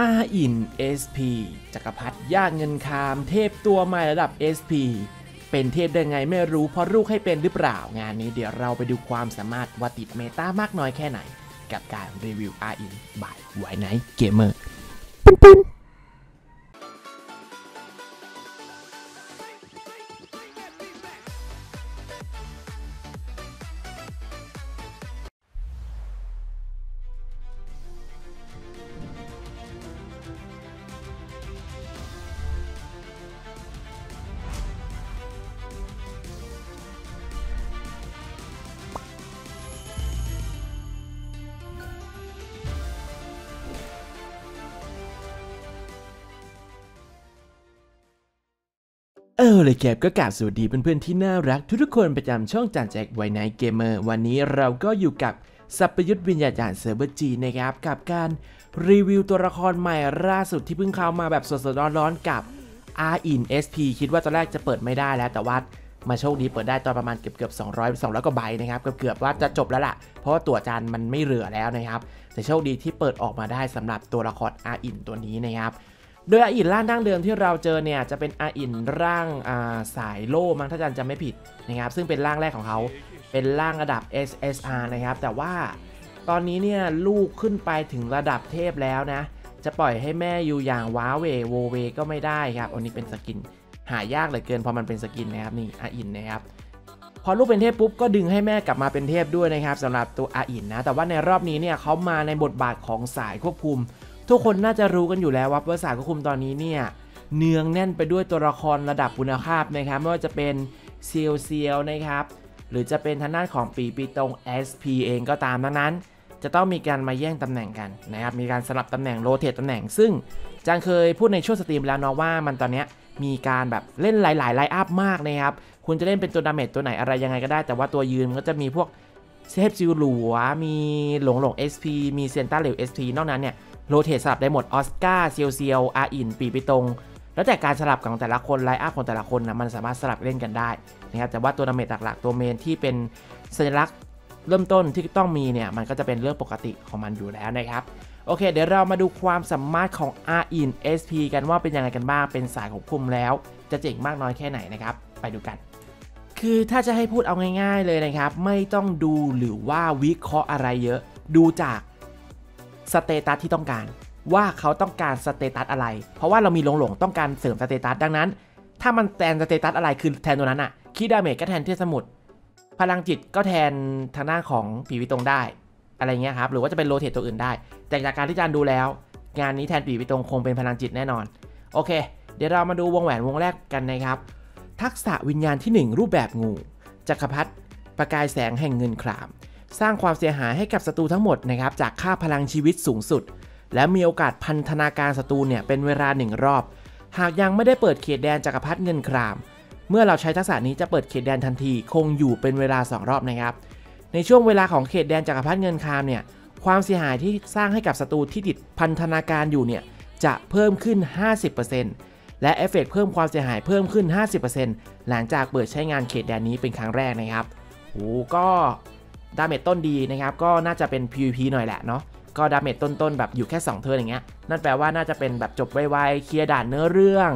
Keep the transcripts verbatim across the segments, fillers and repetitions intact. อาอิน เอส พี จักรพรรดิย่าเงินคามเทพตัวใหม่ระดับ เอส พี เป็นเทพได้ไงไม่รู้เพราะลูกให้เป็นหรือเปล่างานนี้เดี๋ยวเราไปดูความสามารถว่าติดเมตามากน้อยแค่ไหนกับการรีวิวอาอิน by WineNight Gamer ปุ้นปุ้นเออเลยแกบก็กราบสวัสดีเพื่อนๆที่น่ารักทุกๆคนประจำช่องจานแจกWineNight Gamerวันนี้เราก็อยู่กับสัพยุทธวิญญาจารย์เซิร์ฟเวอร์จีนะครับกับการรีวิวตัวละครใหม่ล่าสุดที่เพิ่งเข้ามาแบบสดๆร้อนๆกับ อาร์ ไอ เอ็น เอส พี คิดว่าตอนแรกจะเปิดไม่ได้แล้วแต่ว่ามาโชคดีเปิดได้ตอนประมาณเกือบเกือบสองร้อยกว่าใบนะครับเกือบๆว่าจะจบแล้วล่ะเพราะว่าตัวจานมันไม่เหลือแล้วนะครับแต่โชคดีที่เปิดออกมาได้สำหรับตัวละคร อาร์ ไอ เอ็น ตัวนี้นะครับโดยอาอินร่างดั้งเดิมที่เราเจอเนี่ยจะเป็นอาอินร่างาสายโล่มั้งถ้าจำจำไม่ผิดนะครับซึ่งเป็นร่างแรกของเขาเป็นร่างระดับ เอส เอส อาร์ นะครับแต่ว่าตอนนี้เนี่ยลูกขึ้นไปถึงระดับเทพแล้วนะจะปล่อยให้แม่อยู่อย่างว้าเวโวเวก็ไม่ได้ครับอันนี้เป็นสกินหายากเหลือเกินพอมันเป็นสกินนะครับนี่อาอินนะครับพอลูกเป็นเทพปุ๊บก็ดึงให้แม่กลับมาเป็นเทพด้วยนะครับสำหรับตัวอาอินนะแต่ว่าในรอบนี้เนี่ยเขามาในบทบาทของสายควบคุมทุกคนน่าจะรู้กันอยู่แล้วว่าภาษาควบคุมตอนนี้เนี่ยเนืองแน่นไปด้วยตัวละครระดับคุณภาพนะครับไม่ว่าจะเป็นเซียวเซียวนะครับหรือจะเป็นทางด้านของปีปีตรง เอส พี เองก็ตามดังนั้นจะต้องมีการมาแย่งตำแหน่งกันนะครับมีการสลับตำแหน่งโรเตทตำแหน่งซึ่งจางเคยพูดในช่วงสตรีมแล้วเนาะว่ามันตอนนี้มีการแบบเล่นหลายๆไลน์อัพมากนะครับคุณจะเล่นเป็นตัวดาเมจตัวไหนอะไรยังไงก็ได้แต่ว่าตัวยืนก็จะมีพวกเซฟซิวหลัวมีหลงหลง เอส พี มีเซนต้าเหลว เอส พี นอกนั้นเนี่ยโรเทตสลับได้หมดออสการ์เซียวเซียวอาอินปีปีตรงแล้วแต่การสลับของแต่ละคนไลน์อัพของแต่ละคนนะมันสามารถสลับเล่นกันได้นะครับแต่ว่าตัวดาเมจหลักๆตัวเมนที่เป็นสัญลักษณ์เริ่มต้นที่ต้องมีเนี่ยมันก็จะเป็นเรื่องปกติของมันอยู่แล้วนะครับโอเคเดี๋ยวเรามาดูความสามารถของ อาร์ ไอ เอ็น เอส พี กันว่าเป็นยังไงกันบ้างเป็นสายควบคุมแล้วจะเจ๋งมากน้อยแค่ไหนนะครับไปดูกันคือถ้าจะให้พูดเอาง่ายๆเลยนะครับไม่ต้องดูหรือว่าวิเคราะห์อะไรเยอะดูจากสเตตัสที่ต้องการว่าเขาต้องการสเตตัสอะไรเพราะว่าเรามีหลงหลงต้องการเสริมสเตตัสดังนั้นถ้ามันแทนสเตตัสอะไรคือแทนตัวนั้นอะคีดาเมจก็แทนเทพสมุทรพลังจิตก็แทนทางหน้าของปีวิตรงได้อะไรเงี้ยครับหรือว่าจะเป็นโรเทตตัวอื่นได้แต่จากการที่จานดูแล้วงานนี้แทนปีวิตรงคงเป็นพลังจิตแน่นอนโอเคเดี๋ยวเรามาดูวงแหวนวงแรกกันนะครับทักษะวิญญาณที่หนึ่งรูปแบบงูจักรพรรดิประกายแสงแห่งเงินครามสร้างความเสียหายให้กับศัตรูทั้งหมดนะครับจากค่าพลังชีวิตสูงสุดและมีโอกาสพันธนาการศัตรูเนี่ยเป็นเวลาหนึ่งรอบหากยังไม่ได้เปิดเขตแดนจักรพรรดิเงินครามเมื่อเราใช้ทักษะนี้จะเปิดเขตแดนทันทีคงอยู่เป็นเวลาสองรอบนะครับในช่วงเวลาของเขตแดนจักรพรรดิเงินครามเนี่ยความเสียหายที่สร้างให้กับศัตรูที่ติดพันธนาการอยู่เนี่ยจะเพิ่มขึ้น ห้าสิบเปอร์เซ็นต์ และเอฟเฟกต์เพิ่มความเสียหายเพิ่มขึ้น ห้าสิบเปอร์เซ็นต์ หลังจากเปิดใช้งานเขตแดนนี้เป็นครั้งแรกนะครับโอ้ก็ดาเมจต้นดีนะครับก็น่าจะเป็น พี วี พี หน่อยแหละเนาะก็ดาเมจต้นๆแบบอยู่แค่สองเทิร์นอย่างเงี้ยนั่นแปลว่าน่าจะเป็นแบบจบไวๆเคลียร์ด่านเนื้อเรื่อง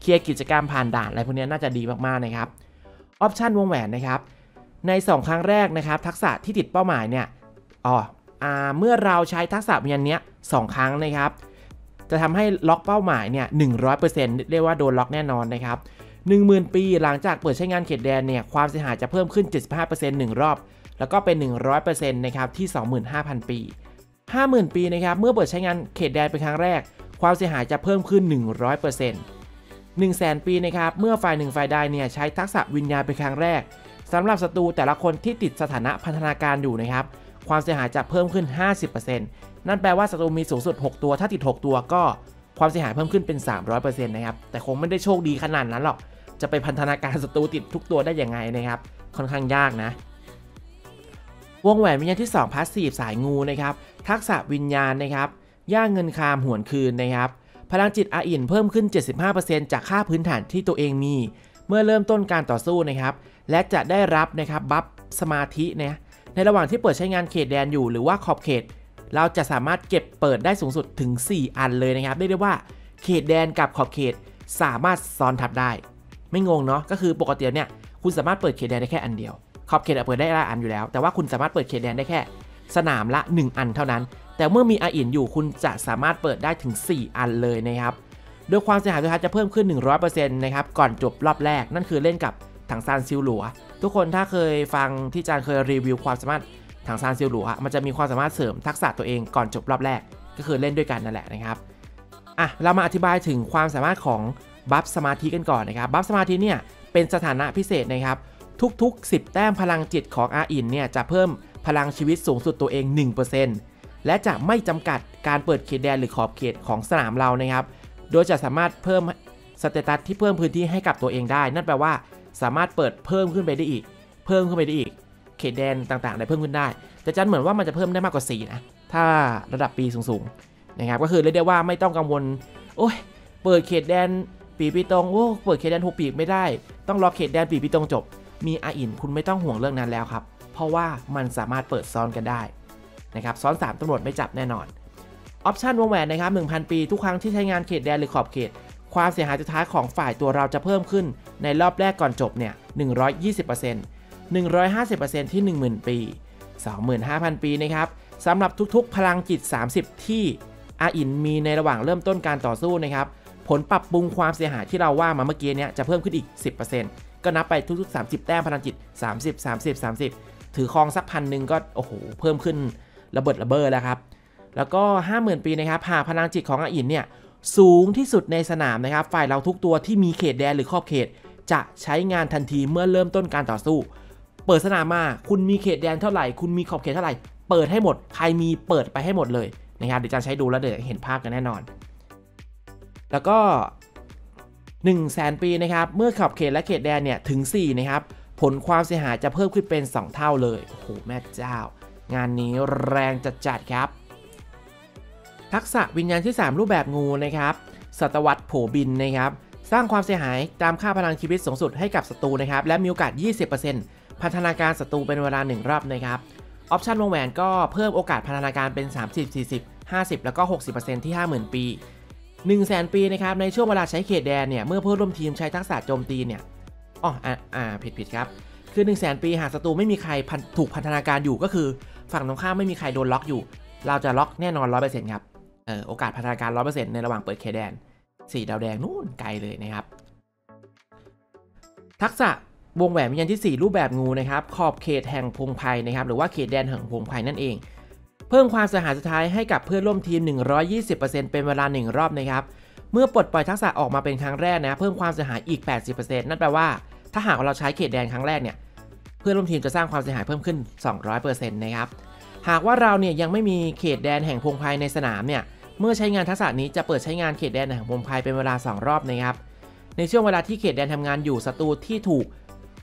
เคลียร์กิจกรรมผ่านด่านอะไรพวกนี้น่าจะดีมากๆนะครับออปชั่นวงแหวนนะครับในสองครั้งแรกนะครับทักษะที่ติดเป้าหมายเนี่ยอ๋ออ่าเมื่อเราใช้ทักษะวิญญาณเนี้ยสองครั้งนะครับจะทำให้ล็อกเป้าหมายเนี่ย หนึ่งร้อยเปอร์เซ็นต์ เรียกว่าโดนล็อกแน่นอนนะครับ หนึ่งหมื่น ปีหลังจากเปิดใช้งานเขตแดนเนี่ยความเสียหายจะเพิ่มขึ้น เจ็ดสิบห้าเปอร์เซ็นต์ หนึ่งรอบแล้วก็เป็น หนึ่งร้อยเปอร์เซ็นต์ นะครับที่ สองหมื่นห้าพัน ปี ห้าหมื่น ปีนะครับเมื่อเปิดใช้งานเขตแดนเป็นครั้งแรกความเสียหายจะเพิ่มขึ้น หนึ่งร้อยเปอร์เซ็นต์ หนึ่งแสน ปีนะครับเมื่อฝ่ายหนึ่งฝ่ายใดเนี่ยใช้ทักษะวิญญาณเป็นครั้งแรกสำหรับศัตรูแต่ละคนที่ติดสถานะพันธนาการอยู่นะครับความเสียหายจะเพิ่มขึ้น ห้าสิบเปอร์เซ็นต์ นั่นแปลว่าศัตรูมีสูงสุดหกตัวถ้าติดหกตัวก็ความเสียหายเพิ่มขึ้นเป็น สามร้อยเปอร์เซ็นต์ นะครับแต่คงไม่ได้โชคดีขนาดนั้นหรอกจะไปพันธนาการศัตรูติดทุกตัวได้ยังไงนะครับค่อนข้างยากนะวงแหวนวิญญาณที่สองพาสซีฟสายงูนะครับทักษะวิญญาณนะครับย่างเงินคามหวนคืนนะครับพลังจิตอาอินเพิ่มขึ้น เจ็ดสิบห้าเปอร์เซ็นต์ จากค่าพื้นฐานที่ตัวเองมีเมื่อเริ่มต้นการต่อสู้นะครับและจะได้รับนะครับบัฟสมาธินะในระหว่างที่เปิดใช้งานเขตแดนอยู่หรือว่าขอบเขต เราจะสามารถเก็บเปิดได้สูงสุดถึงสี่อันเลยนะครับเรียกได้ว่าเขตแดนกับขอบเขตสามารถซ้อนทับได้ไม่งงเนาะก็คือปกติเนี่ยคุณสามารถเปิดเขตแดนได้แค่อันเดียวขอบเขตเปิดได้หลายอันอยู่แล้วแต่ว่าคุณสามารถเปิดเขตแดนได้แค่สนามละหนึ่งอันเท่านั้นแต่เมื่อมีอาอินอยู่คุณจะสามารถเปิดได้ถึงสี่อันเลยนะครับโดยความเสียหายสุดท้ายจะเพิ่มขึ้น หนึ่งร้อยเปอร์เซ็นต์ นะครับก่อนจบรอบแรกนั่นคือเล่นกับถังซานซิวหลัวทุกคนถ้าเคยฟังที่จารย์เคยรีวิวความสามารถถังซานซิวหลัวมันจะมีความสามารถเสริมทักษะตัวเองก่อนจบรอบแรกก็คือเล่นด้วยกันนั่นแหละนะครับอ่ะเรามาอธิบายถึงความสามารถของบัฟสมาธิกันก่อนนะครับบัฟสมาธิเนี่ยเป็นสถานะพิเศษนะครับทุกๆสิบแต้มพลังจิตของอาอินเนี่ยจะเพิ่มพลังชีวิตสูงสุดตัวเอง หนึ่งเปอร์เซ็นต์ และจะไม่จำกัดการเปิดเขตแดนหรือขอบเขตของสนามเรานะครับโดยจะสามารถเพิ่มสเตตัสที่เพิ่มพื้นที่ให้กับตัวเองได้นั่นแปลว่าสามารถเปิดเพิ่มขึ้นไปได้อีกเพิ่มขึ้นไปได้อีกเขตแดนต่างๆได้เพิ่มขึ้นได้แต่จันเหมือนว่ามันจะเพิ่มได้มากกว่าสี่นะถ้าระดับปีสูงๆนะครับก็คือเรียกได้ว่าไม่ต้องกังวลโอ้ยเปิดเขตแดนปีปีตรงโอ้เปิดเขตแดนหกปีกไม่ได้ต้องรอเขตแดนปีปีตรงจบมีอาอินคุณไม่ต้องห่วงเรื่องนั้นแล้วครับเพราะว่ามันสามารถเปิดซ้อนกันได้นะครับซ้อนสามตำรวจไม่จับแน่นอนออปชันวงแหวนนะครับ หนึ่งพัน ปีทุกครั้งที่ใช้งานเขตแดนหรือขอบเขตความเสียหายสุดท้ายของฝ่ายตัวเราจะเพิ่มขึ้นในรอบแรกก่อนจบเนี่ย หนึ่งร้อยยี่สิบเปอร์เซ็นต์ หนึ่งร้อยห้าสิบเปอร์เซ็นต์ ที่ หนึ่งหมื่น ปี สองหมื่นห้าพัน ปีนะครับสำหรับทุกๆพลังจิตสามสิบที่อาอินมีในระหว่างเริ่มต้นการต่อสู้นะครับผลปรับปรุงความเสียหายที่เราว่ามาเมื่อกี้เนี่ยจะเพิ่มขึ้นอีก สิบเปอร์เซ็นต์ ก็นับไปทุกๆสามสิบแต้มพลังจิตสามสิบ สามสิบ สามสิบถือครองสักพันหนึ่งก็โอ้โหเพิ่มขึ้นระเบิดระเบ้อแล้วครับแล้วก็ ห้าหมื่น ปีนะครับหากพลังจิตของอาอินเนี่ยสูงที่สุดในสนามนะครับฝ่ายเราทุกตัวที่มีเขตแดนหรือขอบเขตจะใช้งานทันทีเมื่อเริ่มต้นการต่อสู้เปิดสนามมาคุณมีเขตแดนเท่าไหร่คุณมีขอบเขตเท่าไหร่เปิดให้หมดใครมีเปิดไปให้หมดเลยนะครับเดี๋ยวจะใช้ดูแล้วเดี๋ยวเห็นภาพกันแน่นอนแล้วก็หนึ่งแสน ปีนะครับเมื่อขอบเขตและเขตแดนเนี่ยถึงสี่นะครับผลความเสียหายจะเพิ่มขึ้นเป็นสองเท่าเลยโอ้โหแม่เจ้างานนี้แรงจัดจัดครับทักษะวิญญาณที่สามรูปแบบงูนะครับสัตวัตรโผบินนะครับสร้างความเสียหายตามค่าพลังชีวิตสูงสุดให้กับศัตรูนะครับและมีโอกาส ยี่สิบเปอร์เซ็นต์ พัฒนาการศัตรูเป็นเวลาหนึ่งรอบนะครับออปชันวงแหวนก็เพิ่มโอกาสพัฒนาการเป็นสามสิบ สี่สิบ ห้าสิบแล้วก็ หกสิบเปอร์เซ็นต์ ที่ ห้าหมื่น ปี หนึ่งแสน ปีนะครับในช่วงเวลาใช้เขตแดนเนี่ยเมื่อเพื่อนร่วมทีมใช้ทักษะโจมตีเนี่ยอ๋ออ่าผิดๆครับคือ หนึ่งแสน ปีหากศัตรูไม่มีใครถูกพัฒนาการอยู่ก็คือฝั่งตรงข้ามไม่มีใครโดนล็อกอยู่เราจะล็อกแน่นอน หนึ่งร้อยเปอร์เซ็นต์ ครับโอกาสพัฒนาการ หนึ่งร้อยเปอร์เซ็นต์ ในระหว่างเปิดเขตแดนสี่ดาวแดงนู่นไกลเลยนะครับทักษะวงแหวนวิญญาณที่สี่รูปแบบงูนะครับขอบเขตแห่งพงไพรนะครับหรือว่าเขตแดนแห่งพงไพรนั่นเองเพิ่มความเสียหายสุดท้ายให้กับเพื่อนร่วมทีม หนึ่งร้อยยี่สิบเปอร์เซ็นต์ เป็นเวลาหนึ่งรอบนะครับเมื่อปลดปล่อยทักษะออกมาเป็นครั้งแรกนะเพิ่มความเสียหายอีก แปดสิบเปอร์เซ็นต์ นั่นแปลว่าถ้าหากเราใช้เขตแดนครั้งแรกเนี่ยเพื่อนร่วมทีมจะสร้างความเสียหายเพิ่มขึ้น สองร้อยเปอร์เซ็นต์ นะครับหากว่าเราเนี่ยยังไม่มีเขตแดนแห่งพงไพรในสนามเนี่ยเมื่อใช้งานทักษะนี้จะเปิดใช้งานเขตแดนแห่งพงไพรเป็นเวลาสองรอบนะครับในช่วงเวลาที่เขตแดนทำงานอยู่ศัตรูที่ถูก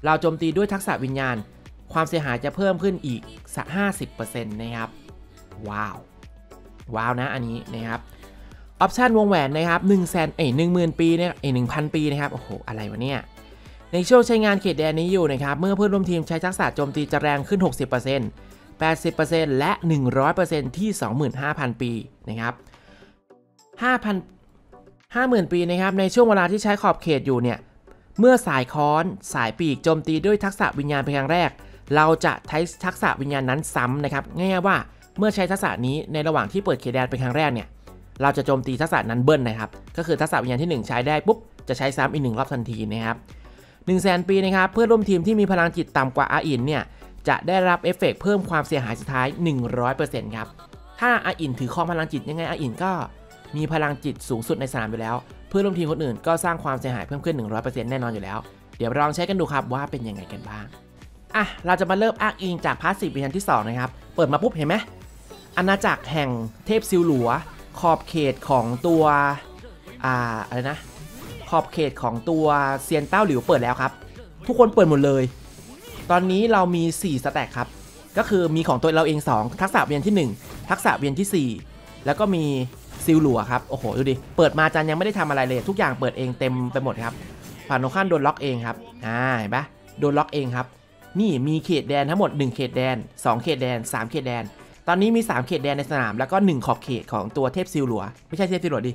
เราโจมตีด้วยทักษะวิญญาณความเสียหายจะเพิ่มขึ้นอีก ห้าสิบเปอร์เซ็นต์ นะครับว้าวว้าวนะอันนี้นะครับออปชันวงแหวนนะครับหนึ่งแสนเอ้ยหนึ่งหมื่นปีเนี่ยเอ้ยหนึ่งพันปีนะครับโอ้โหอะไรวะเนี่ยในช่วงใช้งานเขตแดนนี้อยู่นะครับเมื่อเพื่อนร่วมทีมใช้ทักษะโจมตีจะแรงขึ้น หกสิบเปอร์เซ็นต์แปดสิบเปอร์เซ็นต์ และ หนึ่งร้อยเปอร์เซ็นต์ ที่ สองหมื่นห้าพัน ปีนะครับ ห้าพัน ห้าหมื่น ปีนะครับในช่วงเวลาที่ใช้ขอบเขตอยู่เนี่ยเมื่อสายค้อนสายปีกโจมตีด้วยทักษะวิญญาณเป็นครั้งแรกเราจะใช้ทักษะวิญญาณนั้นซ้ำนะครับง่ายๆว่าเมื่อใช้ทักษะนี้ในระหว่างที่เปิดเขตแดนเป็นครั้งแรกเนี่ยเราจะโจมตีทักษะนั้นเบิ้ลนะครับก็คือทักษะวิญญาณที่หนึ่งใช้ได้ปุ๊บจะใช้ซ้ำอีกหนึ่งรอบทันทีนะครับ หนึ่งแสน ปีนะครับเพื่อนร่วมทีมที่มีพลังจิตต่ำกว่าอาอินเนี่ยจะได้รับเอฟเฟกต์เพิ่มความเสียหายสุดท้าย หนึ่งร้อยเปอร์เซ็นต์ ครับถ้าอาอินถือครองพลังจิตยังไงอาอินก็มีพลังจิตสูงสุดในสนามอยู่แล้วเพื่อนร่วมทีมคนอื่นก็สร้างความเสียหายเพิ่มขึ้น หนึ่งร้อยเปอร์เซ็นต์ แน่นอนอยู่แล้วเดี๋ยวลองใช้กันดูครับว่าเป็นยังไงกันบ้างอ่ะเราจะมาเริ่มอ้างอิงจากพาสซีฟวิญญาณที่สองนะครับเปิดมาปุ๊บเห็นไหมอาณาจักรแห่งเทพซิวหลัวขอบเขตของตัวอ่าอะไรนะขอบเขตของตัวเซียนเต้าหลิวเปิดแล้วครับทุกคนเปิดหมดเลยตอนนี้เรามีสี่สแต็กครับก็คือมีของตัวเราเองสองทักษะเวียนที่หนึ่งทักษะเวียนที่สี่แล้วก็มีซิลหลัวครับโอ้โหดูดิเปิดมาจันยังไม่ได้ทำอะไรเลยทุกอย่างเปิดเองเต็มไปหมดครับผ่านโนขั้นโดนล็อกเองครับอ่าเห็นปะโดนล็อกเองครับนี่มีเขตแดนทั้งหมดหนึ่งเขตแดนสองเขตแดนสามเขตแดน ตอนนี้มีสามเขตแดนในสนามแล้วก็หนึ่งขอบเขตของตัวเทพซิลหลัวไม่ใช่เทพซิลหลัวดิ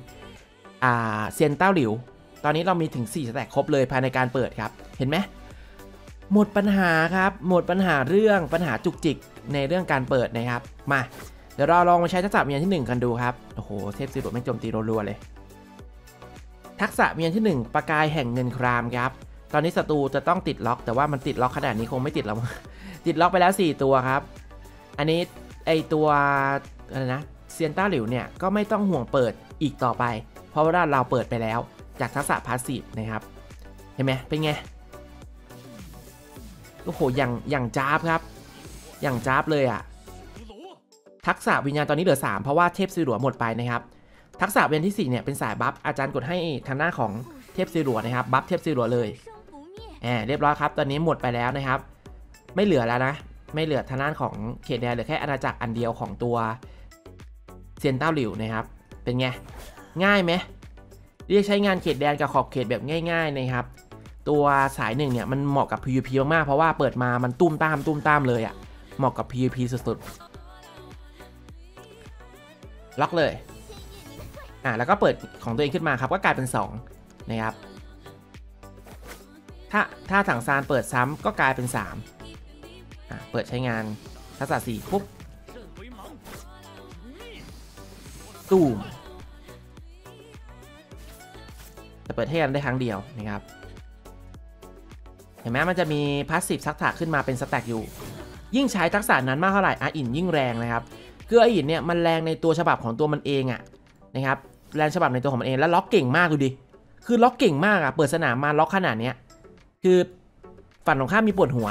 อ่าเซียนเต้าหลิวตอนนี้เรามีถึงสี่สแต็กครบเลยภายในการเปิดครับเห็นไหมหมดปัญหาครับหมดปัญหาเรื่องปัญหาจุกจิกในเรื่องการเปิดนะครับมาเดี๋ยวเราลองมาใช้ทักษะเมียนที่หนึ่งกันดูครับโอ้โหเทพซิลหลัวไม่โจมตีรัวๆเลยทักษะเมียนที่หนึ่งประกายแห่งเงินครามครับตอนนี้ศัตรูจะต้องติดล็อกแต่ว่ามันติดล็อกขนาดนี้คงไม่ติดแล้วติดล็อกไปแล้วสี่ตัวครับอันนี้ไอตัวอะไรนะเซียนต้าหลิวเนี่ยก็ไม่ต้องห่วงเปิดอีกต่อไปเพราะว่าเราเปิดไปแล้วจากทักษะพาสซีฟนะครับเห็นไหมเป็นไงโอ้โหอย่างอย่างจ้าบครับอย่างจ้าบเลยอะทักษะวิญญาณตอนนี้เหลือสามเพราะว่าเทพซิลหลัวหมดไปนะครับทักษะเวียนที่สี่เนี่ยเป็นสายบัฟอาจารย์กดให้ทางหน้าของเทพซิลหลัวนะครับบัฟเทพซิลหลัวเลยแหมเรียบร้อยครับตอนนี้หมดไปแล้วนะครับไม่เหลือแล้วนะไม่เหลือทางด้านของเขตแดนเหลือแค่อาณาจักรอันเดียวของตัวเซียนเต้าหลิวนะครับเป็นไงง่ายไหมเรียกใช้งานเขตแดนกับขอบเขตแบบง่ายๆนะครับตัวสายหนึ่งเนี่ยมันเหมาะกับ พี วี พี มากๆเพราะว่าเปิดมามันตุ้มตามตุ้มตามเลยอ่ะเหมาะกับ พี วี พี สุดๆล็อกเลยอ่ะแล้วก็เปิดของตัวเองขึ้นมาครับก็กลายเป็นสองนะครับถ้าถ้าถังซานเปิดซ้ำก็กลายเป็นสามอ่ะเปิดใช้งานทักษะสี่ปุ๊บตูมจะเปิดให้กันได้ครั้งเดียวนะครับเห็นไหมมันจะมีพาสซีฟทักษะขึ้นมาเป็นสแต็กอยู่ยิ่งใช้ทักษะนั้นมากเท่าไหร่อาอินยิ่งแรงนะครับคืออาอินเนี่ยมันแรงในตัวฉบับของตัวมันเองอ่ะนะครับแรงฉบับในตัวของมันเองแล้วล็อกเก่งมากดูดิคือล็อกเก่งมากอะเปิดสนามมาล็อกขนาดเนี้ยคือฝันของข้ามีปวดหัว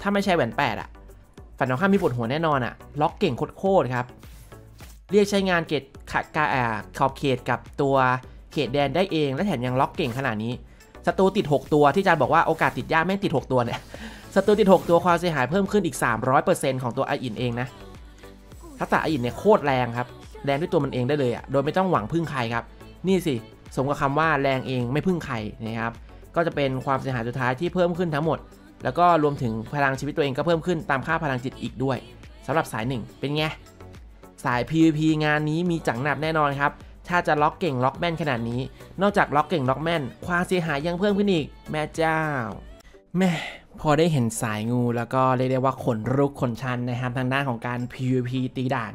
ถ้าไม่ใช่แหวนแปดอะฝันของข้ามีปวดหัวแน่นอนอะล็อกเก่งโคตรครับเรียกใช้งานเกตขัดกาขอบเขตกับตัวเขตแดนได้เองและแถมยังล็อกเก่งขนาดนี้ศัตรูติดหกตัวที่อาจารย์บอกว่าโอกาสติดยากแม่งติดหกตัวเนี่ยศัตรูติดหกตัวความเสียหายเพิ่มขึ้นอีก สามร้อยเปอร์เซ็นต์ ของตัวอาอินเองนะทักษะอาอินเนี่ยโคตรแรงครับแรงด้วยตัวมันเองได้เลยอ่ะโดยไม่ต้องหวังพึ่งใครครับนี่สิสมกับคำว่าแรงเองไม่พึ่งใครนะครับก็จะเป็นความเสียหายสุดท้ายที่เพิ่มขึ้นทั้งหมดแล้วก็รวมถึงพลังชีวิตตัวเองก็เพิ่มขึ้นตามค่าพลังจิตอีกด้วยสำหรับสายหนึ่งเป็นไงสาย พี วี พี งานนี้มีจังหนับแน่นอนครับถ้าจะล็อกเก่งล็อกแม่นขนาดนี้นอกจากล็อกเก่งล็อกแม่นความเสียหายยังเพิ่มขึ้นอีกแม่เจ้าแม่พอได้เห็นสายงูแล้วก็เรียกได้ว่าขนลุกขนชันนะครับทางด้านของการ พี วี พี ตีด่าน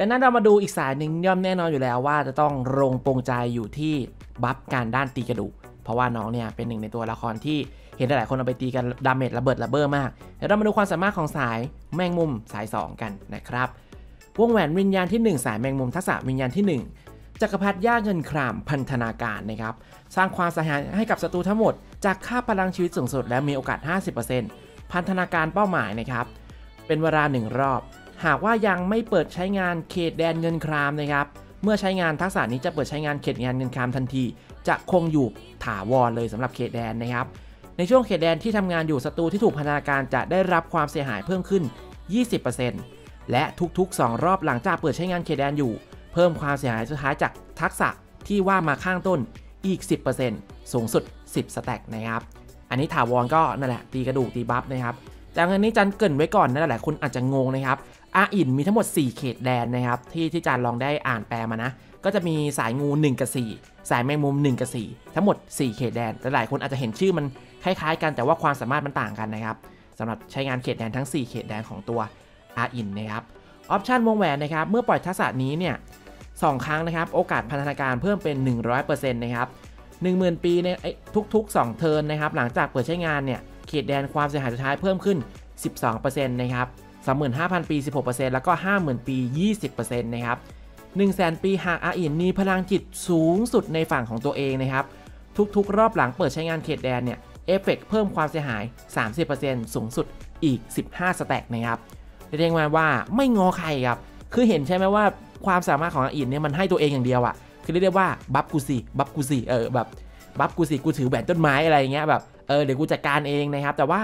ดังนั้นเรามาดูอีกสายหนึ่งย่อมแน่นอนอยู่แล้วว่าจะต้องลงปรงใจอยู่ที่บัฟการด้านตีกระดูกเพราะว่าน้องเนี่ยเป็นหนึ่งในตัวละครที่เห็นหลายคนเอาไปตีกันดาเมจระเบิดระเบ้อมากเดี๋ยวเรามาดูความสามารถของสายแมงมุมสายสองกันนะครับวงแหวนวิญญาณที่หนึ่งสายแมงมุมทักษะวิญญาณที่หนึ่งจักรพรรดิย่าเงินครามพันธนาการนะครับสร้างความเสียหายให้กับศัตรูทั้งหมดจากค่าพลังชีวิตสูงสุดและมีโอกาส ห้าสิบเปอร์เซ็นต์ พันธนาการเป้าหมายนะครับเป็นเวลาหนึ่งรอบหากว่ายังไม่เปิดใช้งานเขตแดนเงินครามนะครับเมื่อใช้งานทักษะนี้จะเปิดใช้งานเขตแดนเงินครามทันทีจะคงอยู่ถาวรเลยสำหรับเขตแดนนะครับในช่วงเขตแดนที่ทำงานอยู่ศัตรูที่ถูกพันธนาการจะได้รับความเสียหายเพิ่มขึ้น ยี่สิบเปอร์เซ็นต์ และทุกๆสองรอบหลังจากเปิดใช้งานเขตแดนอยู่เพิ่มความเสียหายสุดท้ายจากทักษะที่ว่ามาข้างต้นอีก สิบเปอร์เซ็นต์ สูงสุดสิบสแต็กนะครับอันนี้ถาวรก็นั่นแหละตีกระดูกตีบัฟนะครับแต่อันนี้จันเกินไว้ก่อนนะหลายคนอาจจะงงนะครับอาอินมีทั้งหมดสี่เขตแดนนะครับที่ที่จารย์ลองได้อ่านแปลมานะก็จะมีสายงูหนึ่งกับสี่สายแมงมุมหนึ่งกับสี่ทั้งหมดสี่เขตแดนหลายคนอาจจะเห็นชื่อมันคล้ายๆกันแต่ว่าความสามารถมันต่างกันนะครับสำหรับใช้งานเขตแดนทั้งสี่เขตแดนของตัวอาอินนะครับออปชั่นวงแหวนนะครับเมื่อปล่อยทักษะนี้เนี่ยสองครั้งนะครับโอกาสพันธนาการเพิ่มเป็น หนึ่งร้อยเปอร์เซ็นต์ นะครับ หนึ่งหมื่น ปีในทุกๆสองเทิร์นนะครับหลังจากเปิดใช้งานเนี่ยเขตแดนความเสียหายสุดท้ายเพิ่มขึ้น สิบสองเปอร์เซ็นต์ นะครับสามหมื่นห้าพัน ปี สิบหกเปอร์เซ็นต์ แล้วก็ ห้าหมื่น ปี ยี่สิบเปอร์เซ็นต์ นะครับ หนึ่งแสน ปีหากอาอินมีพลังจิตสูงสุดในฝั่งของตัวเองนะครับทุกๆรอบหลังเปิดใช้งานเขตแดนเนี่ยเอฟเฟกต์เพิ่มความเสียหาย สามสิบเปอร์เซ็นต์ สูงสุดอีกสิบห้าสแต็กนะครับเรียกมาว่าไม่งอใครครับคือเห็นใช่ไหมว่าความสามารถของอาอินเนี่ยมันให้ตัวเองอย่างเดียวอ่ะคือเรียกว่าบัฟกูสิบัฟกูสิเออแบบบัฟกูสิกูถือแหวนต้นไม้อะไรเงี้ยแบบเออเดี๋ยวกูจัดการเองนะครับแต่ว่า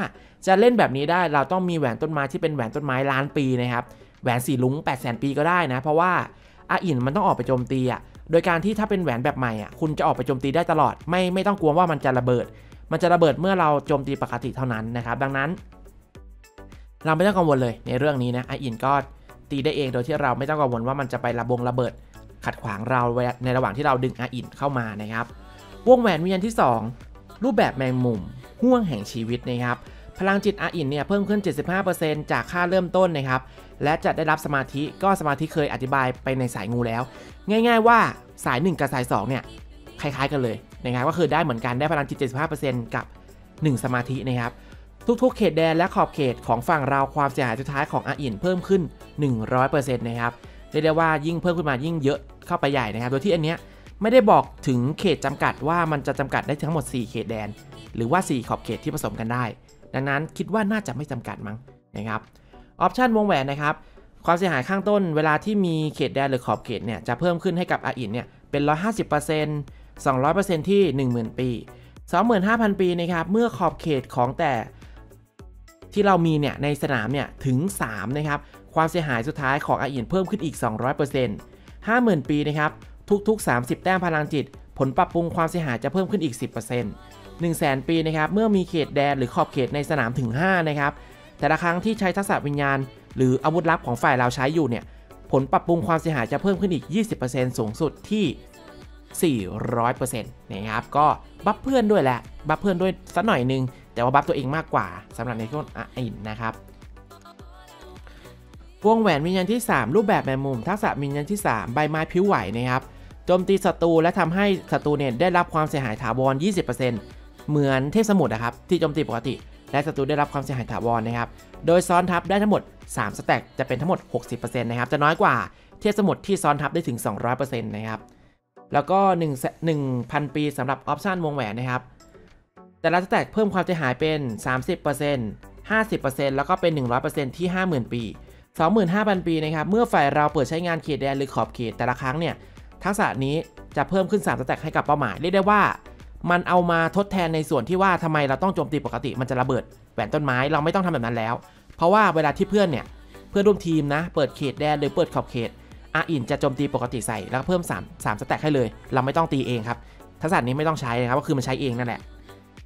จะเล่นแบบนี้ได้เราต้องมีแหวนต้นไม้ที่เป็นแหวนต้นไม้ล้านปีนะครับแหวนสีลุงแปดแสนปีก็ได้นะเพราะว่าอาอินมันต้องออกไปโจมตีอ่ะโดยการที่ถ้าเป็นแหวนแบบใหม่อ่ะคุณจะออกไปโจมตีได้ตลอดไม่ไม่ต้องกลัวว่ามันจะระเบิดมันจะระเบิดเมื่อเราโจมตีปกติเท่านั้นนะครับดังนั้นเราไม่ต้องกังวลเลยในเรื่องนี้นะอาอินก็ ตีได้เองโดยที่เราไม่ต้องกังวลว่ามันจะไประบงระเบิดขัดขวางเราในระหว่างที่เราดึงอาอินเข้ามานะครับวงแหวนวิญญาณที่สองรูปแบบแมงมุมห่วงแห่งชีวิตนะครับพลังจิตอาอินเนี่ยเพิ่มขึ้น เจ็ดสิบห้าเปอร์เซ็นต์ จากค่าเริ่มต้นนะครับและจะได้รับสมาธิก็สมาธิเคยอธิบายไปในสายงูแล้วง่ายๆว่าสายหนึ่งกับสายสองเนี่ยคล้ายๆกันเลยนะครับก็คือได้เหมือนกันได้พลังจิต เจ็ดสิบห้าเปอร์เซ็นต์ กับหนึ่งสมาธินะครับทุกๆเขตแดนและขอบเขตของฝั่งเราความเสียหายสุดท้ายของอาอินเพิ่มขึ้น หนึ่งร้อยเปอร์เซ็นต์ นะครับเรียกได้ว่ายิ่งเพิ่มขึ้นมายิ่งเยอะเข้าไปใหญ่นะครับโดยที่อันเนี้ยไม่ได้บอกถึงเขตจำกัดว่ามันจะจำกัดได้ทั้งหมดสี่เขตแดนหรือว่าสี่ขอบเขตที่ผสมกันได้ดังนั้นคิดว่าน่าจะไม่จำกัดมั้งนะครับออปชันวงแหวนนะครับความเสียหายข้างต้นเวลาที่มีเขตแดนหรือขอบเขตเนี่ยจะเพิ่มขึ้นให้กับอาอินเนี่ยเป็น หนึ่งร้อยห้าสิบเปอร์เซ็นต์ สองร้อยเปอร์เซ็นต์ ที่ หนึ่งหมื่น ปี สองหมื่นห้าพัน ปีนะครับเมื่อขอบเขตของแต่ที่เรามีเนี่ยในสนามเนี่ยถึงสามนะครับความเสียหายสุดท้ายของอาอินเพิ่มขึ้นอีก สองร้อยเปอร์เซ็นต์ ห้าหมื่น ปีนะครับทุกๆสามสิบแต้มพลังจิตผลปรับปรุงความเสียหายจะเพิ่มขึ้นอีก สิบเปอร์เซ็นต์ หนึ่งแสน ปีนะครับเมื่อมีเขตแดนหรือขอบเขตในสนามถึงห้านะครับแต่ละครั้งที่ใช้ทักษะวิญญาณหรืออาวุธลับของฝ่ายเราใช้อยู่เนี่ยผลปรับปรุงความเสียหายจะเพิ่มขึ้นอีก ยี่สิบเปอร์เซ็นต์ สูงสุดที่ สี่ร้อยเปอร์เซ็นต์ นะครับก็บัฟเพื่อนด้วยแหละบัฟเพื่อนด้วยสักหน่อยนึงแต่ว่าบัฟตัวเองมากกว่าสำหรับในช่วงอาอินนะครับวงแหวนวิญญาณที่สามรูปแบบแมงมุมทักษะวิญญาณที่สามใบไม้ผิวไหวนะครับโจมตีศัตรูและทำให้ศัตรูเนี่ยได้รับความเสียหายถาวร ยี่สิบเปอร์เซ็นต์ เหมือนเทพสมุทรนะครับที่โจมตีปกติและศัตรูได้รับความเสียหายถาวรนะครับโดยซ้อนทับได้ทั้งหมดสามสแต็กจะเป็นทั้งหมด หกสิบเปอร์เซ็นต์ นะครับจะน้อยกว่าเทพสมุทรที่ซ้อนทับได้ถึง สองร้อยเปอร์เซ็นต์ นะครับแล้วก็หนึ่งพัน ปีสำหรับออปชั่นวงแหวนนะครับแต่ละสแต็กเพิ่มความเสียหายเป็น สามสิบเปอร์เซ็นต์ ห้าสิบเปอร์เซ็นต์ แล้วก็เป็น หนึ่งร้อยเปอร์เซ็นต์ ที่ ห้าหมื่น ปี สองหมื่นห้าพัน ปีนะครับเมื่อฝ่ายเราเปิดใช้งานเขตแดนหรือขอบเขตแต่ละครั้งเนี่ยทักษะนี้จะเพิ่มขึ้นสามสแต็กให้กับเป้าหมายเรียกได้ว่ามันเอามาทดแทนในส่วนที่ว่าทำไมเราต้องโจมตีปกติมันจะระเบิดแหวนต้นไม้เราไม่ต้องทำแบบนั้นแล้วเพราะว่าเวลาที่เพื่อนเนี่ยเพื่อนร่วมทีมนะเปิดเขตแดนหรือเปิดขอบเขตอาอินจะโจมตีปกติใส่แล้วเพิ่ม3 3สแต็กให้เลยเราไม่ต้องตีเองครับทักษะนี้ไม่ต้องใช้นะครับก็คือมันใช้เองนั่นแหละ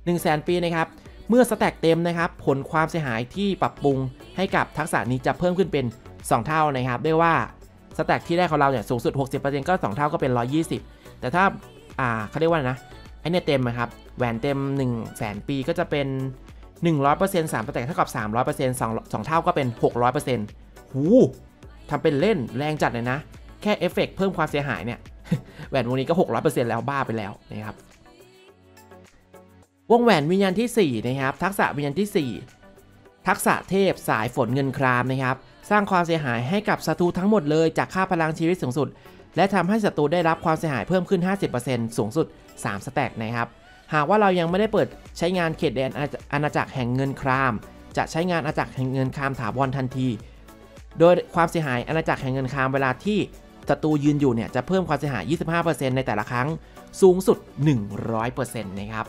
หนึ่งแสน ปีนะครับเมื่อสแต็กเต็มนะครับผลความเสียหายที่ปรับปรุงให้กับทักษะนี้จะเพิ่มขึ้นเป็นสองเท่านะครับได้ว่าสแต็กที่ได้ของเราเนี่ยสูงสุด หกสิบเปอร์เซ็นต์ ก็สองเท่าก็เป็นหนึ่งร้อยยี่สิบแต่ถ้าอ่าเขาเรียกว่านะไอเนี่ยเต็มนะครับแหวนเต็ม หนึ่งแสน ปีก็จะเป็น หนึ่งร้อยเปอร์เซ็นต์ สามสแต็กเท่ากับ สามร้อยเปอร์เซ็นต์ สองเท่าก็เป็น หกร้อยเปอร์เซ็นต์ หูทำเป็นเล่นแรงจัดเลยนะแค่เอฟเฟกต์เพิ่มความเสียหายเนี่ยแหวนวงนี้ก็ หกร้อยเปอร์เซ็นต์ แล้วบ้าไปแล้วนะครับวงแหวนวิญญาณที่สี่นะครับทักษะวิญญาณที่สี่ทักษะเทพสายฝนเงินครามนะครับสร้างความเสียหายให้กับศัตรูทั้งหมดเลยจากค่าพลังชีวิตสูงสุดและทำให้ศัตรูได้รับความเสียหายเพิ่มขึ้น ห้าสิบเปอร์เซ็นต์ สูงสุดสามสแต็กนะครับหากว่าเรายังไม่ได้เปิดใช้งานเขตแดนอาณาจักรแห่งเงินครามจะใช้งานอาณาจักรแห่งเงินครามถาวรทันทีโดยความเสียหายอาณาจักรแห่งเงินครามเวลาที่ศัตรูยืนอยู่เนี่ยจะเพิ่มความเสียหาย ยี่สิบห้าเปอร์เซ็นต์ ในแต่ละครั้งสูงสุด หนึ่งร้อยเปอร์เซ็นต์ นะครับ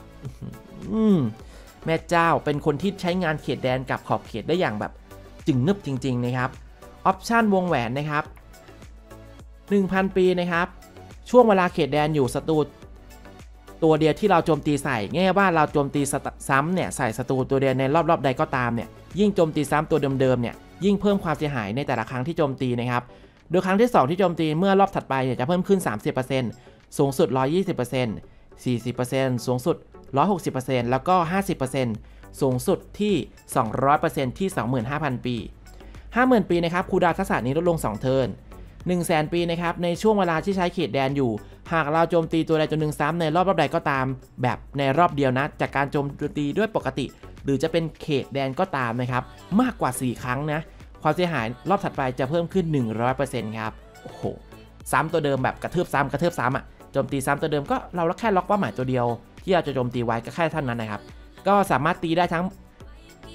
อืมแม่เจ้าเป็นคนที่ใช้งานเขตแดนกับขอบเขตได้อย่างแบบจึงนึบจริงๆนะครับออปชั่นวงแหวนนะครับ หนึ่งพัน ปีนะครับช่วงเวลาเขตแดนอยู่ศัตรูตัวเดียวที่เราโจมตีใส่ง่ายว่าเราโจมตีซ้ำเนี่ยใส่ศัตรูตัวเดียวในรอบๆใดก็ตามเนี่ยยิ่งโจมตีซ้ำตัวเดิมๆเนี่ยยิ่งเพิ่มความเสียหายในแต่ละครั้งที่โจมตีนะครับโดยครั้งที่สองที่โจมตีเมื่อรอบถัดไปเนี่ยจะเพิ่มขึ้น สามสิบเปอร์เซ็นต์ สูงสุด หนึ่งร้อยยี่สิบเปอร์เซ็นต์ สี่สิบเปอร์เซ็นต์ สูงสุด หนึ่งร้อยหกสิบเปอร์เซ็นต์ แล้วก็ ห้าสิบเปอร์เซ็นต์ สูงสุดที่ สองร้อยเปอร์เซ็นต์ ที่ สองหมื่นห้าพัน ปี ห้าหมื่น ปีนะครับคูลดาวน์ทักษะนี้ลดลงสองเทิร์น หนึ่งแสน ปีนะครับในช่วงเวลาที่ใช้เขตแดนอยู่หากเราโจมตีตัวใดตัวหนึ่งซ้ำในรอบรอบใดก็ตามแบบในรอบเดียวนะจากการโจมตีด้วยปกติหรือจะเป็นเขตแดนก็ตามนะครับมากกว่าสี่ครั้งนะความเสียหายรอบถัดไปจะเพิ่มขึ้น หนึ่งร้อยเปอร์เซ็นต์ ครับโอ้โหซ้ำตัวเดิมแบบกระเทือบซ้ำกระเทือบซ้ำอ่ะโจมตีซ้ำตัวเดิมก็เราแค่ล็อกเป้าหมายตัวเดียวที่เราจะโจมตีไว้ก็แค่เท่านั้นนะครับก็สามารถตีได้ทั้ง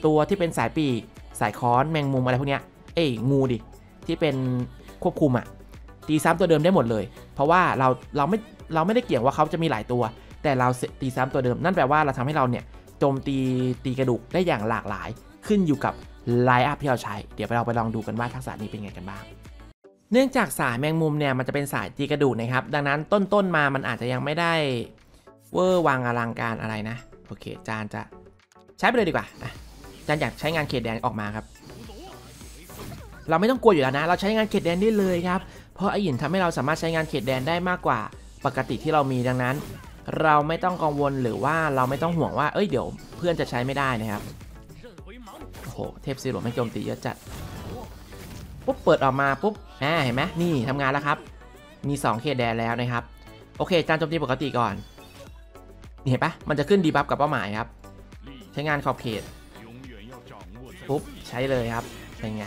ตัวที่เป็นสายปีสายค้อนแมงมุมอะไรพวกเนี้ยเอ้ยงูดิที่เป็นควบคุมอ่ะตีซ้ำตัวเดิมได้หมดเลยเพราะว่าเราเราไม่เราไม่ได้เกี่ยงว่าเขาจะมีหลายตัวแต่เราตีซ้ำตัวเดิมนั่นแปลว่าเราทำให้เราเนี่ยโจมตีตีกระดูกได้อย่างหลากหลายขึ้นอยู่กับไลน์อัพที่เราใช้เดี๋ยวเราไปลองดูกันว่าทักษะนี้เป็นไงกันบ้างเนื่องจากสายแมงมุมเนี่ยมันจะเป็นสายตีกระดูกนะครับดังนั้นต้นๆมามันอาจจะยังไม่ได้เวอร์วังอลังการอะไรนะโอเคจานจะใช้ไปเลยดีกว่านะจานอยากใช้งานเขตแดนออกมาครับ เราไม่ต้องกลัวอยู่แล้วนะเราใช้งานเขตแดนได้เลยครับเพราะไอหินทำให้เราสามารถใช้งานเขตแดนได้มากกว่าปกติที่เรามีดังนั้นเราไม่ต้องกังวลหรือว่าเราไม่ต้องห่วงว่าเอ้ยเดี๋ยวเพื่อนจะใช้ไม่ได้นะครับโอ้โหเทพซีโร่ไม่โจมตีเยอะจัดปุ๊บเปิดออกมาปุ๊บอ่าเห็นไหมนี่ทำงานแล้วครับมีสองเขตแดนแล้วนะครับโอเคการโจมตีปกติก่อนเห็นปะมันจะขึ้นดีบัฟกับเป้าหมายครับใช้งานขอบเขตปุ๊บใช้เลยครับเป็นไง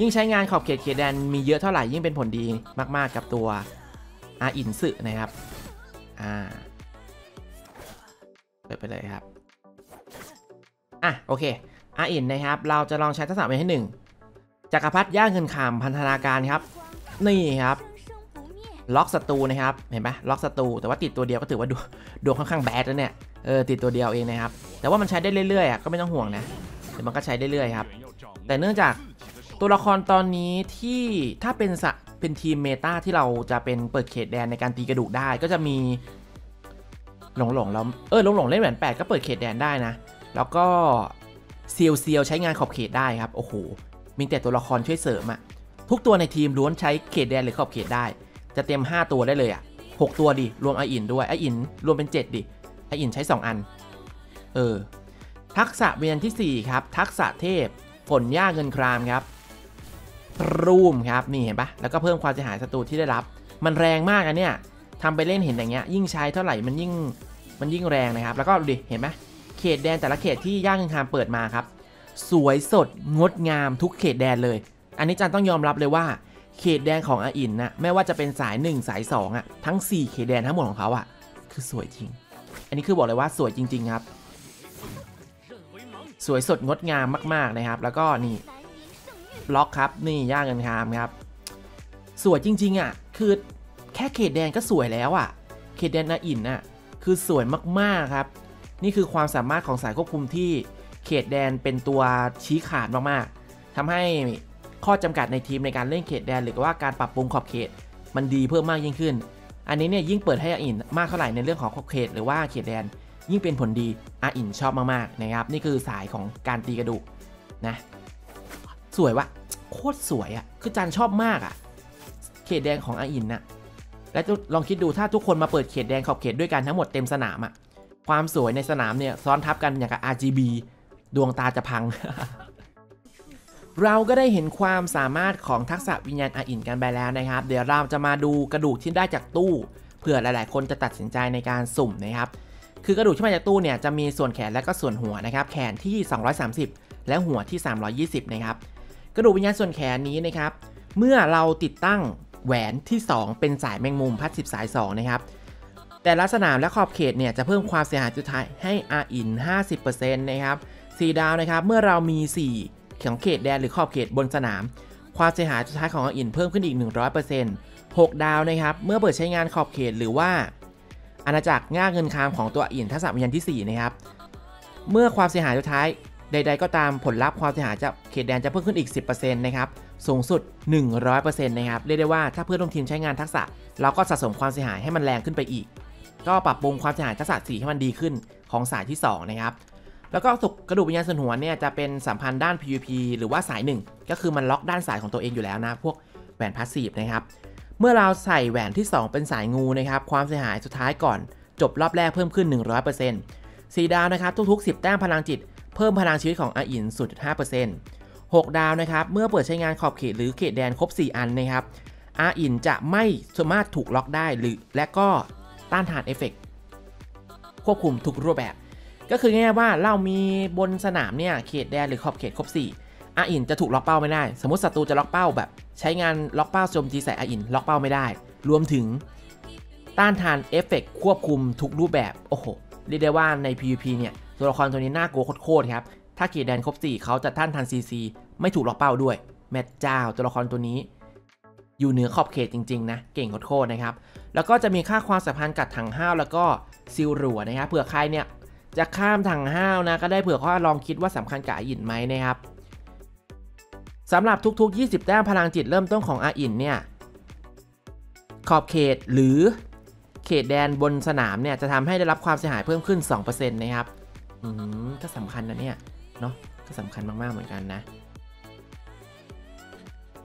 ยิ่งใช้งานขอบเขตเขตแดนมีเยอะเท่าไหร่ยิ่งเป็นผลดีมากๆกับตัวอาอินซึนะครับอ่าเปิดไปเลยครับอ่ะโอเคอาอินนะครับเราจะลองใช้ทักษะเมนที่หนึ่งจักรพรรดิย่างเงินขามพันธนาการครับนี่ครับล็อกศัตรูนะครับเห็นไหมล็อกศัตรูแต่ว่าติดตัวเดียวก็ถือว่าดวงค่อนข้างแบดแล้วเนี่ยเออติดตัวเดียวเองนะครับแต่ว่ามันใช้ได้เรื่อยๆก็ไม่ต้องห่วงนะแต่มันก็ใช้ได้เรื่อยครับแต่เนื่องจากตัวละครตอนนี้ที่ถ้าเป็นสะเป็นทีมเมตาที่เราจะเป็นเปิดเขตแดนในการตีกระดูกได้ก็จะมีหลงหลงแล้วเออหลงหลงเล่นแหวนแปดก็เปิดเขตแดนได้นะแล้วก็เซียวเซียวใช้งานขอบเขตได้ครับโอ้โหมีแต่ตัวละครช่วยเสริมอะทุกตัวในทีมล้วนใช้เขตแดนหรือขอบเขตได้จะเต็มห้าตัวได้เลยอ่ะหกตัวดิรวมไออินด้วยไออินรวมเป็นเจ็ดดิไออินใช้สองอันเออทักษะเวียนที่สี่ครับทักษะเทพผลย่าเงินครามครับรูมครับนี่เห็นปะแล้วก็เพิ่มความเสียหายศัตรูที่ได้รับมันแรงมากอันเนี้ยทำไปเล่นเห็นอย่างเงี้ยยิ่งใช้เท่าไหร่มันยิ่งมันยิ่งแรงนะครับแล้วก็ดูดิเห็นไหมเขตแดนแต่ละเขตที่ย่าเงินครามเปิดมาครับสวยสดงดงามทุกเขตแดนเลยอันนี้จันต้องยอมรับเลยว่าเขตแดนของอาอินนะไม่ว่าจะเป็นสายหนึ่งสายสองอ่ะทั้งสี่เขตแดนทั้งหมดของเขาอ่ะคือสวยจริงอันนี้คือบอกเลยว่าสวยจริงๆครับสวยสดงดงามมากๆนะครับแล้วก็นี่บล็อกครับนี่ย่าเงินครามครับสวยจริงๆอ่ะคือแค่เขตแดนก็สวยแล้วอ่ะเขตแดนอาอินน่ะคือสวยมากๆครับนี่คือความสามารถของสายควบคุมที่เขตแดนเป็นตัวชี้ขาดมากๆทำให้ข้อจำกัดในทีมในการเล่นเขตแดนหรือว่าการปรับปรุงขอบเขตมันดีเพิ่มมากยิ่งขึ้นอันนี้เนี่ยยิ่งเปิดให้อาอินมากเท่าไหร่ในเรื่องของขอบเขตหรือว่าเขตแดนยิ่งเป็นผลดีอาอินชอบมากๆนะครับนี่คือสายของการตีกระดูกนะสวยวะโคตรสวยอะคือจันชอบมากอะเขตแดนของอาอินนะและลองคิดดูถ้าทุกคนมาเปิดเขตแดนขอบเขตด้วยกันทั้งหมดเต็มสนามอะความสวยในสนามเนี่ยซ้อนทับกันอย่างกับ อาร์ จี บี ดวงตาจะพัง เราก็ได้เห็นความสามารถของทักษะวิญญาณอาอินกันไปแล้วนะครับเดี๋ยวเราจะมาดูกระดูกที่ได้จากตู้เผื่อหลายๆคนจะตัดสินใจในการสุ่มนะครับคือกระดูกที่มาจากตู้เนี่ยจะมีส่วนแขนและก็ส่วนหัวนะครับแขนที่สองร้อยสามสิบและหัวที่สามร้อยยี่สิบนะครับกระดูกวิญญาณส่วนแขนนี้นะครับเมื่อเราติดตั้งแหวนที่สองเป็นสายแมงมุมพัดสิบสายสองนะครับแต่ละสนามและขอบเขตเนี่ยจะเพิ่มความเสียหายจุดท้ายให้อาอิน ห้าสิบเปอร์เซ็นต์ นะครับสี่ดาวนะครับเมื่อเรามีสี่ของเขตแดนหรือขอบเขตบนสนามความเสียหายสุดท้ายของอาอินเพิ่มขึ้นอีก หนึ่งร้อยเปอร์เซ็นต์ หกดาวนะครับเมื่อเปิดใช้งานขอบเขตหรือว่าอาณาจักรง่าเงินคามของตัวอาอินทักษะวิญญาณที่สี่นะครับเมื่อความเสียหายสุดท้ายใดๆก็ตามผลลัพธ์ความเสียหายจากเขตแดนจะเพิ่มขึ้นอีก สิบเปอร์เซ็นต์ นะครับสูงสุด หนึ่งร้อยเปอร์เซ็นต์ นะครับเรียกได้ว่าถ้าเพื่อนร่วมทีมใช้งานทักษะเราก็สะสมความเสียหายให้มันแรงขึ้นไปอีกก็ปรับปรุงความเสียหายทักษะสี่ให้มันดีขึ้นของสายที่สองนะครับแล้วก็กระดูกวิญญาณส่วนหัวเนี่ยจะเป็นสัมพันธ์ด้าน พี วี พี หรือว่าสายหนึ่งก็คือมันล็อกด้านสายของตัวเองอยู่แล้วนะพวกแหวนพาสซีฟนะครับเมื่อเราใส่แหวนที่สองเป็นสายงูนะครับความเสียหายสุดท้ายก่อนจบรอบแรกเพิ่มขึ้น หนึ่งร้อยเปอร์เซ็นต์ สี่ดาวนะครับทุกๆสิบแต้มพลังจิตเพิ่มพลังชีวิตของอาอิน ศูนย์จุดห้าเปอร์เซ็นต์ หกดาวนะครับเมื่อเปิดใช้งานขอบเขตหรือเขตแดนครบสี่อันนะครับอาอินจะไม่สามารถถูกล็อกได้หรือและก็ต้านทานเอฟเฟกต์ควบคุมทุกรูปแบบก็คือง่ายๆว่าเรามีบนสนามเนี่ยเขตแดนหรือขอบเขตครบสี่อาอินจะถูกล็อกเป้าไม่ได้สมมติศัตรูจะล็อกเป้าแบบใช้งานล็อกเป้าโจมตีใส่อาอินล็อกเป้าไม่ได้รวมถึงต้านทานเอฟเฟกต์ควบคุมทุกรูปแบบโอ้โหเรียกได้ว่าใน พี วี พี เนี่ยตัวละครตัวนี้น่ากลัวโคตรๆครับถ้าเขตแดนครบสี่เขาจะต้านทาน ซี ซี ไม่ถูกล็อกเป้าด้วยแม่เจ้าตัวละครตัวนี้อยู่เหนือขอบเขตจริงๆนะเก่งโคตรๆนะครับแล้วก็จะมีค่าความสัมพันธ์กับถังห้าวแล้วก็ซิลรัวนะครับเผื่อใครเนี่ยจะข้ามถังห้าวนะก็ได้เผื่อข้อลองคิดว่าสำคัญกับอาอินไหมนะครับสำหรับทุกๆยี่สิบแต้มพลังจิตเริ่มต้นของอาอินเนี่ยขอบเขตหรือเขตแดนบนสนามเนี่ยจะทำให้ได้รับความเสียหายเพิ่มขึ้น สองเปอร์เซ็นต์ นะครับอืมก็สำคัญนะเนี่ยเนาะก็สำคัญมากๆเหมือนกันนะ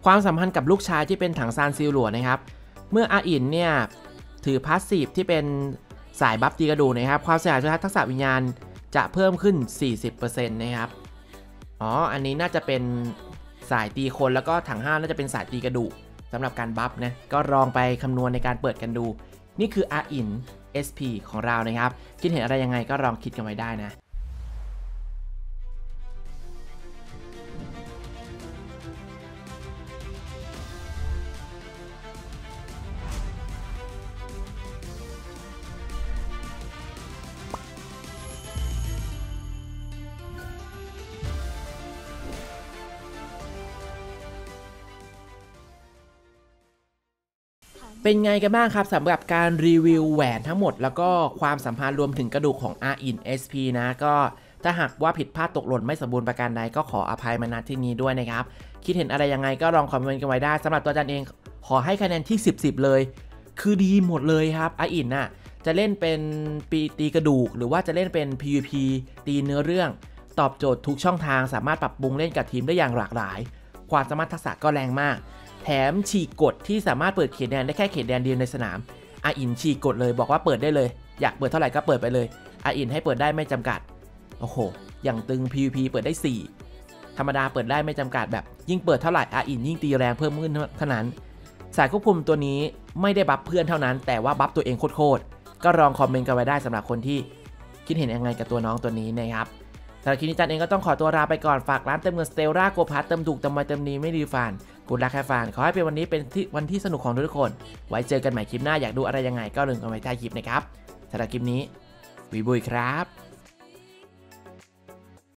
ความสัมพันธ์กับลูกชายที่เป็นถังซานซิลหลัวนะครับเมื่ออาอินเนี่ยถือพาสซีฟที่เป็นสายบัฟตีกระดูนะครับความเสียหายจากทักษะวิญญาณจะเพิ่มขึ้น สี่สิบเปอร์เซ็นต์ นะครับอ๋ออันนี้น่าจะเป็นสายตีคนแล้วก็ถังห้าน่าจะเป็นสายตีกระดูสำหรับการบัฟนะก็ลองไปคำนวณในการเปิดกันดูนี่คืออาอิน เอส พี ของเรานะครับคิดเห็นอะไรยังไงก็ลองคิดกันไว้ได้นะเป็นไงกันบ้างครับสำหรับการรีวิวแหวนทั้งหมดแล้วก็ความสัมพันธ์รวมถึงกระดูกของ อาอิน เอส พี นะก็ถ้าหากว่าผิดพลาดตกหล่นไม่สมบูรณ์ประการใดก็ขออภัยมาณที่นี้ด้วยนะครับคิดเห็นอะไรยังไงก็ลองคอมเมนต์กันไว้ได้สำหรับตัวจันเองขอให้คะแนนที่สิบ สิบเลยคือดีหมดเลยครับ อาอิน น่ะจะเล่นเป็นปีตีกระดูกหรือว่าจะเล่นเป็น พี วี พี ตีเนื้อเรื่องตอบโจทย์ทุกช่องทางสามารถปรับปรุงเล่นกับทีมได้อย่างหลากหลายความสามารถทักษะก็แรงมากแถมฉีกกฎที่สามารถเปิดเขตแดนได้แค่เขตแดนเดียวในสนามอาอินฉีกกฎเลยบอกว่าเปิดได้เลยอยากเปิดเท่าไหร่ก็เปิดไปเลยอาอินให้เปิดได้ไม่จำกัดโอ้โหอย่างตึง พี วี พี เปิดได้สี่ธรรมดาเปิดได้ไม่จำกัดแบบยิ่งเปิดเท่าไหร่อาอินยิ่งตีแรงเพิ่มขึ้นเท่านั้นสายควบคุมตัวนี้ไม่ได้บัฟเพื่อนเท่านั้นแต่ว่าบัฟตัวเองโคตรๆก็ลองคอมเมนต์กันไว้ได้สำหรับคนที่คิดเห็นยังไงกับตัวน้องตัวนี้นะครับสำหรับคลิปนี้จันเองก็ต้องขอตัวลาไปก่อนฝากร้านเติมเงินสเตลล่าโกพาร์ตเติมถูกเติมไวเติมดีไม่รีฟันกูรักแค่ฟันขอให้เป็นวันนี้เป็นที่วันที่สนุกของทุกคนไว้เจอกันใหม่คลิปหน้าอยากดูอะไรยังไงก็ลืมกันไว้ใต้คลิปนะครับสำหรับคลิปนี้บุยบุยครับ